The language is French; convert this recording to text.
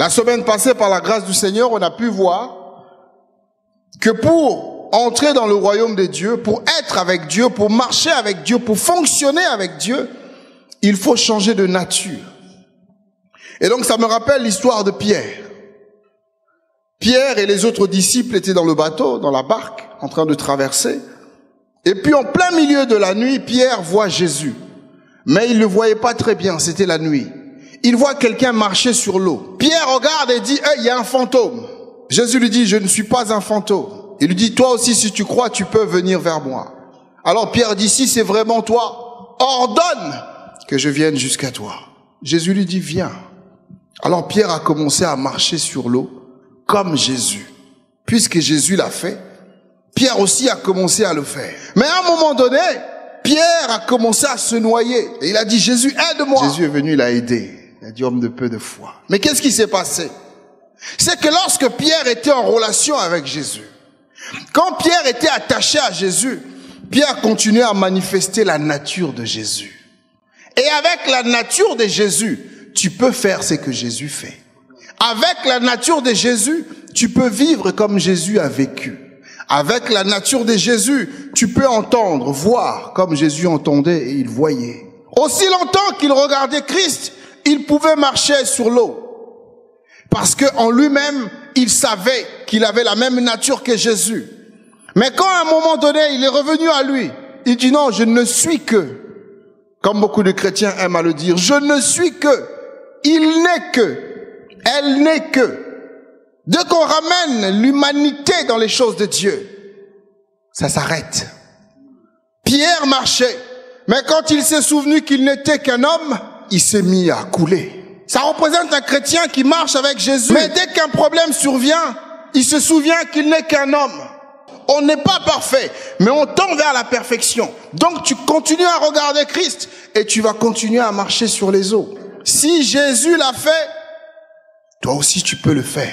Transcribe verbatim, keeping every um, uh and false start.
La semaine passée, par la grâce du Seigneur, on a pu voir que pour entrer dans le royaume de Dieu, pour être avec Dieu, pour marcher avec Dieu, pour fonctionner avec Dieu, il faut changer de nature. Et donc ça me rappelle l'histoire de Pierre. Pierre et les autres disciples étaient dans le bateau, dans la barque, en train de traverser. Et puis en plein milieu de la nuit, Pierre voit Jésus. Mais il ne le voyait pas très bien, c'était la nuit. Il voit quelqu'un marcher sur l'eau. Pierre regarde et dit, hey, il y a un fantôme. Jésus lui dit, je ne suis pas un fantôme. Il lui dit, toi aussi si tu crois, tu peux venir vers moi. Alors Pierre dit, si c'est vraiment toi, ordonne que je vienne jusqu'à toi. Jésus lui dit, viens. Alors Pierre a commencé à marcher sur l'eau comme Jésus. Puisque Jésus l'a fait, Pierre aussi a commencé à le faire. Mais à un moment donné, Pierre a commencé à se noyer. Et il a dit, Jésus, aide-moi. Jésus est venu, il l'a aidé. Il a dit, homme de peu de foi. Mais qu'est-ce qui s'est passé? C'est que lorsque Pierre était en relation avec Jésus, quand Pierre était attaché à Jésus, Pierre continuait à manifester la nature de Jésus. Et avec la nature de Jésus, tu peux faire ce que Jésus fait. Avec la nature de Jésus, tu peux vivre comme Jésus a vécu. Avec la nature de Jésus, tu peux entendre, voir comme Jésus entendait et il voyait. Aussi longtemps qu'il regardait Christ, il pouvait marcher sur l'eau. Parce qu'en lui-même, il savait qu'il avait la même nature que Jésus. Mais quand à un moment donné, il est revenu à lui, il dit non, je ne suis que. Comme beaucoup de chrétiens aiment à le dire, je ne suis que, il n'est que, elle n'est que. Dès qu'on ramène l'humanité dans les choses de Dieu, ça s'arrête. Pierre marchait, mais quand il s'est souvenu qu'il n'était qu'un homme, il s'est mis à couler. Ça représente un chrétien qui marche avec Jésus, mais dès qu'un problème survient, il se souvient qu'il n'est qu'un homme. On n'est pas parfait, mais on tend vers la perfection. Donc tu continues à regarder Christ et tu vas continuer à marcher sur les eaux. Si Jésus l'a fait, toi aussi tu peux le faire.